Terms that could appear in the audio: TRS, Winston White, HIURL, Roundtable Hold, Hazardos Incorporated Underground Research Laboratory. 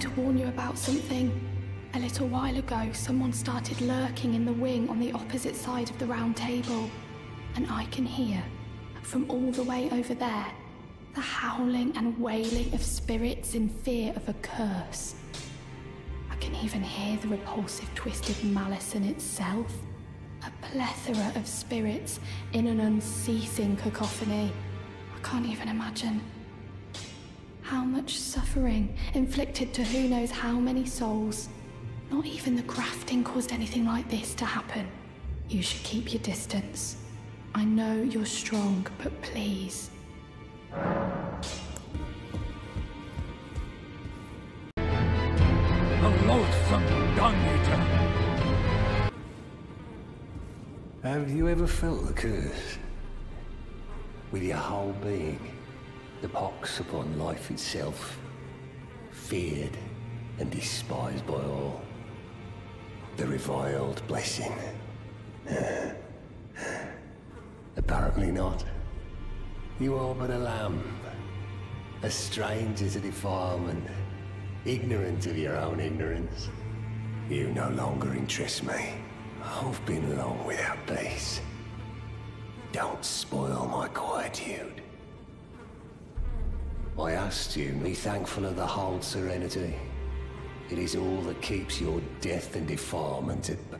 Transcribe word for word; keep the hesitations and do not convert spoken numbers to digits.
wanted to warn you about something. A little while ago, someone started lurking in the wing on the opposite side of the round table, and I can hear, from all the way over there, the howling and wailing of spirits in fear of a curse. I can even hear the repulsive twisted malice in itself, a plethora of spirits in an unceasing cacophony. I can't even imagine. How much suffering inflicted to who knows how many souls. Not even the grafting caused anything like this to happen. You should keep your distance. I know you're strong, but please. The loathsome dung-eater! Have you ever felt the curse? With your whole being, the pox upon life itself, feared and despised by all. The reviled blessing. Apparently not. You are but a lamb, a stranger to defilement, ignorant of your own ignorance. You no longer interest me. I've been long without peace. Don't spoil my quietude. I asked you, be thankful of the whole serenity. It is all that keeps your death and defilement at bay.